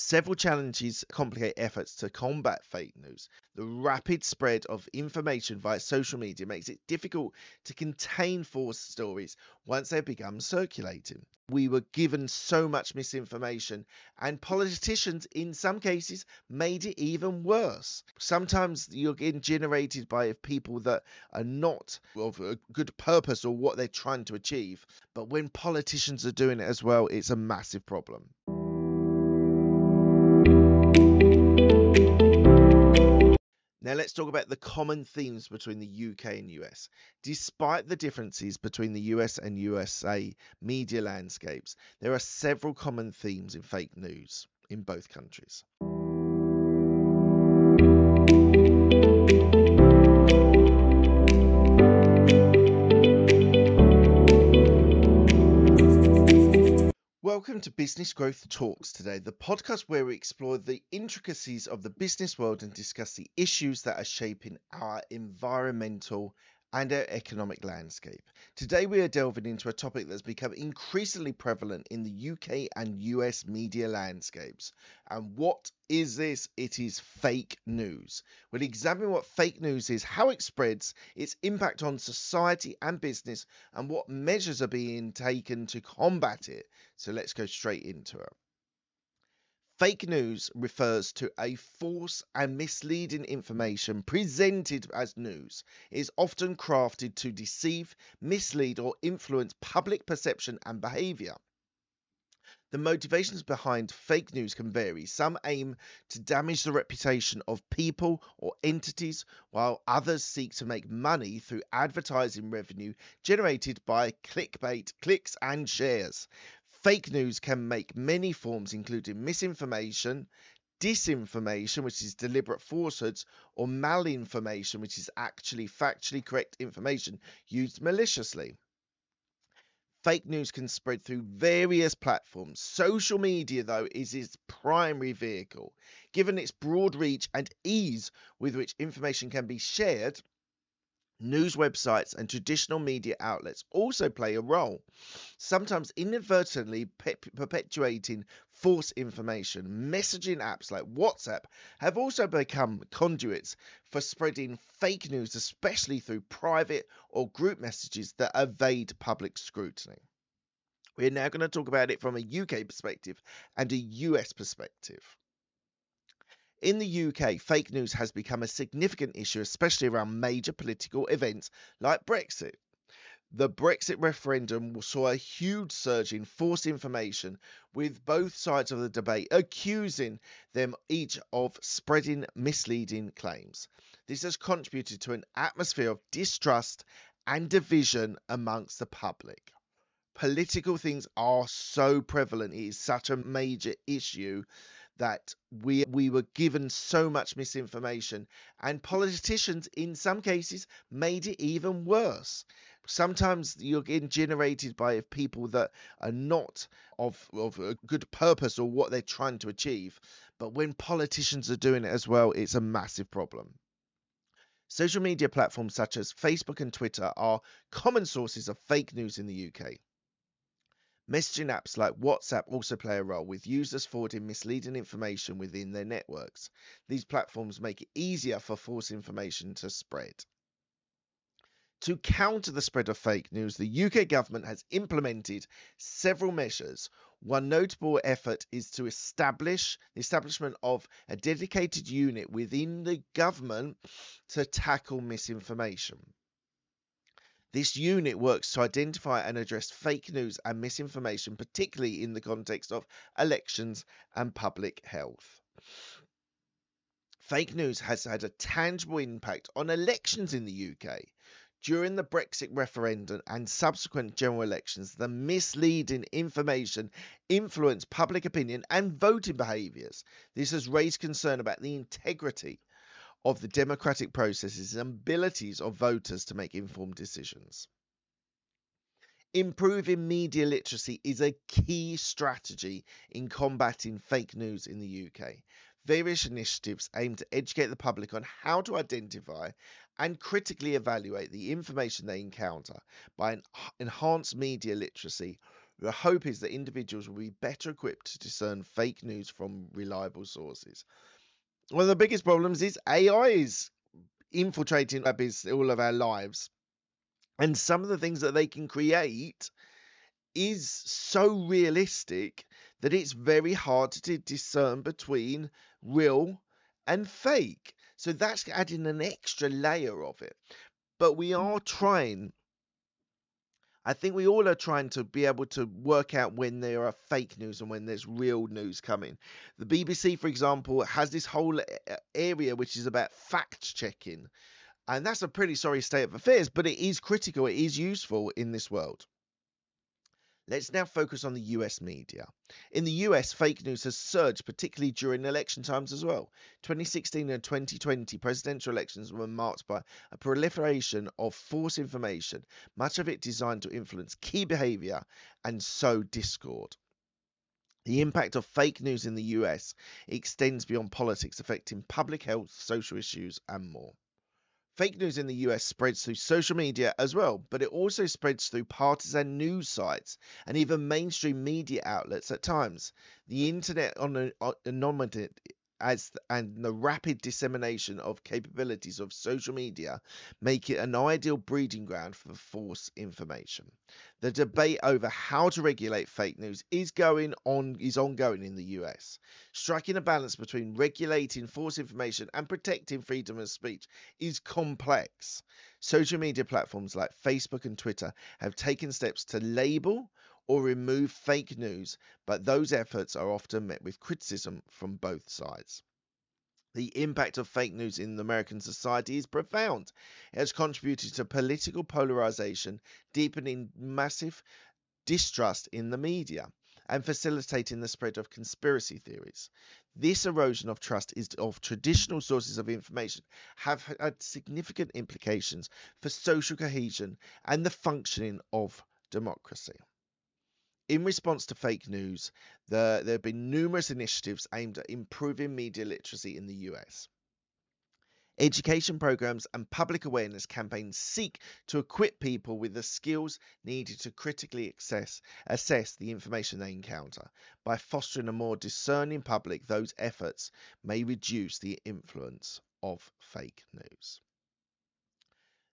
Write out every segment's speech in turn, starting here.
Several challenges complicate efforts to combat fake news. The rapid spread of information via social media makes it difficult to contain false stories once they've become circulating. We were given so much misinformation, and politicians in some cases made it even worse. Sometimes you're getting generated by people that are not of a good purpose or what they're trying to achieve. But when politicians are doing it as well, it's a massive problem. Now let's talk about the common themes between the UK and US. Despite the differences between the US and USA media landscapes, there are several common themes in fake news in both countries. Welcome to Business Growth Talks today, the podcast where we explore the intricacies of the business world and discuss the issues that are shaping our environmental and our economic landscape. Today we are delving into a topic that's become increasingly prevalent in the UK and US media landscapes. And what is this? It is fake news. We'll examine what fake news is, how it spreads, its impact on society and business, and what measures are being taken to combat it. So let's go straight into it. Fake news refers to a false and misleading information presented as news. It is often crafted to deceive, mislead, or influence public perception and behaviour. The motivations behind fake news can vary. Some aim to damage the reputation of people or entities, while others seek to make money through advertising revenue generated by clickbait, clicks, and shares. Fake news can make many forms, including misinformation, disinformation, which is deliberate falsehoods, or malinformation, which is actually factually correct information used maliciously. Fake news can spread through various platforms. Social media, though, is its primary vehicle. Given its broad reach and ease with which information can be shared, news websites and traditional media outlets also play a role, sometimes inadvertently perpetuating false information. Messaging apps like WhatsApp have also become conduits for spreading fake news, especially through private or group messages that evade public scrutiny. We're now going to talk about it from a UK perspective and a US perspective. In the UK, fake news has become a significant issue, especially around major political events like Brexit. The Brexit referendum saw a huge surge in false information, with both sides of the debate accusing them each of spreading misleading claims. This has contributed to an atmosphere of distrust and division amongst the public. Political things are so prevalent, it is such a major issue that we were given so much misinformation, and politicians in some cases made it even worse. Sometimes you're getting generated by people that are not of a good purpose or what they're trying to achieve. But when politicians are doing it as well, it's a massive problem. Social media platforms such as Facebook and Twitter are common sources of fake news in the UK. Messaging apps like WhatsApp also play a role, with users forwarding misleading information within their networks. These platforms make it easier for false information to spread. To counter the spread of fake news, the UK government has implemented several measures. One notable effort is to establish the establishment of a dedicated unit within the government to tackle misinformation. This unit works to identify and address fake news and misinformation, particularly in the context of elections and public health. Fake news has had a tangible impact on elections in the UK. During the Brexit referendum and subsequent general elections, the misleading information influenced public opinion and voting behaviours. This has raised concern about the integrity of the democratic processes and abilities of voters to make informed decisions. Improving media literacy is a key strategy in combating fake news in the UK. Various initiatives aim to educate the public on how to identify and critically evaluate the information they encounter by enhanced media literacy, The hope is that individuals will be better equipped to discern fake news from reliable sources. One of the biggest problems is AI is infiltrating all of our lives. And some of the things that they can create is so realistic that it's very hard to discern between real and fake. So that's adding an extra layer of it. But we are trying, I think we all are trying to be able to work out when there are fake news and when there's real news coming. The BBC, for example, has this whole area which is about fact checking. And that's a pretty sorry state of affairs, but it is critical. It is useful in this world. Let's now focus on the US media. In the US, fake news has surged, particularly during election times as well. 2016 and 2020 presidential elections were marked by a proliferation of false information, much of it designed to influence key behavior and sow discord. The impact of fake news in the US extends beyond politics, affecting public health, social issues, and more. Fake news in the US spreads through social media as well, but it also spreads through partisan news sites and even mainstream media outlets at times. The internet and the rapid dissemination of capabilities of social media make it an ideal breeding ground for false information. The debate over how to regulate fake news is ongoing in the US. Striking a balance between regulating false information and protecting freedom of speech is complex. Social media platforms like Facebook and Twitter have taken steps to label or remove fake news, but those efforts are often met with criticism from both sides. The impact of fake news in American society is profound. It has contributed to political polarization, deepening massive distrust in the media, and facilitating the spread of conspiracy theories. This erosion of trust of traditional sources of information have had significant implications for social cohesion and the functioning of democracy. In response to fake news, there have been numerous initiatives aimed at improving media literacy in the US. Education programs and public awareness campaigns seek to equip people with the skills needed to critically assess the information they encounter. By fostering a more discerning public, those efforts may reduce the influence of fake news.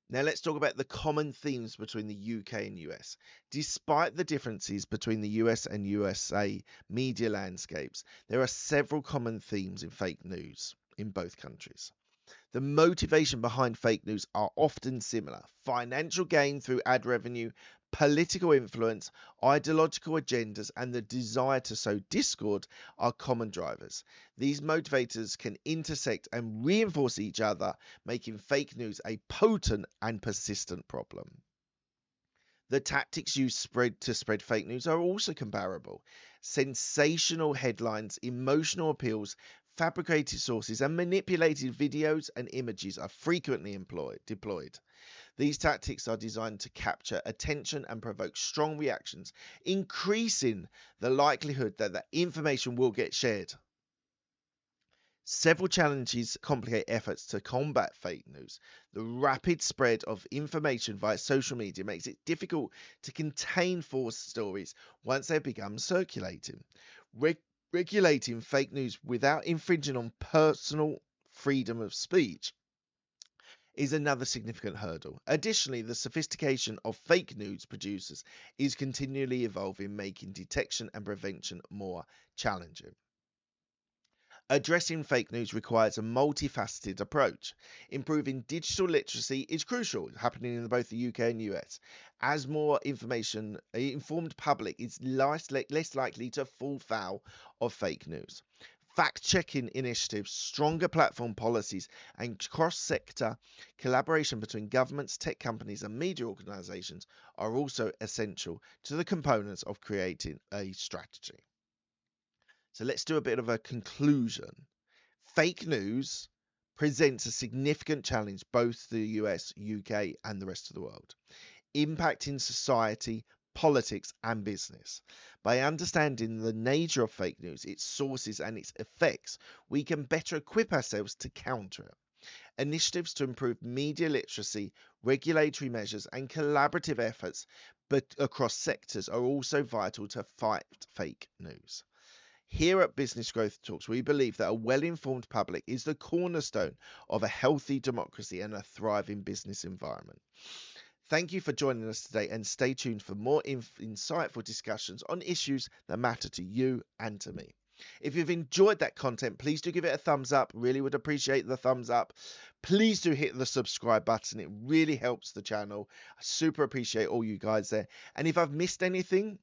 Now let's talk about the common themes between the UK and US. Despite the differences between the US and USA media landscapes, there are several common themes in fake news in both countries. The motivation behind fake news are often similar: financial gain through ad revenue, political influence, ideological agendas, and the desire to sow discord are common drivers. These motivators can intersect and reinforce each other, making fake news a potent and persistent problem. The tactics used to spread fake news are also comparable. Sensational headlines, emotional appeals, fabricated sources, and manipulated videos and images are frequently deployed. These tactics are designed to capture attention and provoke strong reactions, increasing the likelihood that the information will get shared. Several challenges complicate efforts to combat fake news. The rapid spread of information via social media makes it difficult to contain false stories once they've begun circulating. Regulating fake news without infringing on personal freedom of speech is another significant hurdle. Additionally, the sophistication of fake news producers is continually evolving, making detection and prevention more challenging. Addressing fake news requires a multifaceted approach. Improving digital literacy is crucial, happening in both the UK and US, as more informed public is less likely to fall foul of fake news. Fact-checking initiatives, stronger platform policies, and cross-sector collaboration between governments, tech companies, and media organisations are also essential to the components of creating a strategy. So let's do a bit of a conclusion. Fake news presents a significant challenge both to the US, UK, and the rest of the world, impacting society, politics, and business. By understanding the nature of fake news, its sources, and its effects, we can better equip ourselves to counter it. Initiatives to improve media literacy, regulatory measures, and collaborative efforts but across sectors are also vital to fight fake news. Here at Business Growth Talks, we believe that a well-informed public is the cornerstone of a healthy democracy and a thriving business environment. Thank you for joining us today, and stay tuned for more insightful discussions on issues that matter to you and to me. If you've enjoyed that content, please do give it a thumbs up. Really would appreciate the thumbs up. Please do hit the subscribe button. It really helps the channel. I super appreciate all you guys there. And if I've missed anything,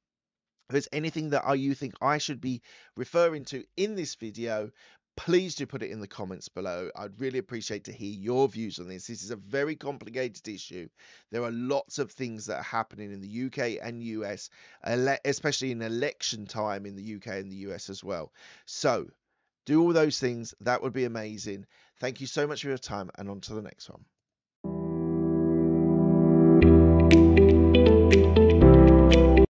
if there's anything that you think I should be referring to in this video, please do put it in the comments below. I'd really appreciate to hear your views on this. This is a very complicated issue. There are lots of things that are happening in the UK and US, especially in election time in the UK and the US as well. So do all those things. That would be amazing. Thank you so much for your time, and on to the next one.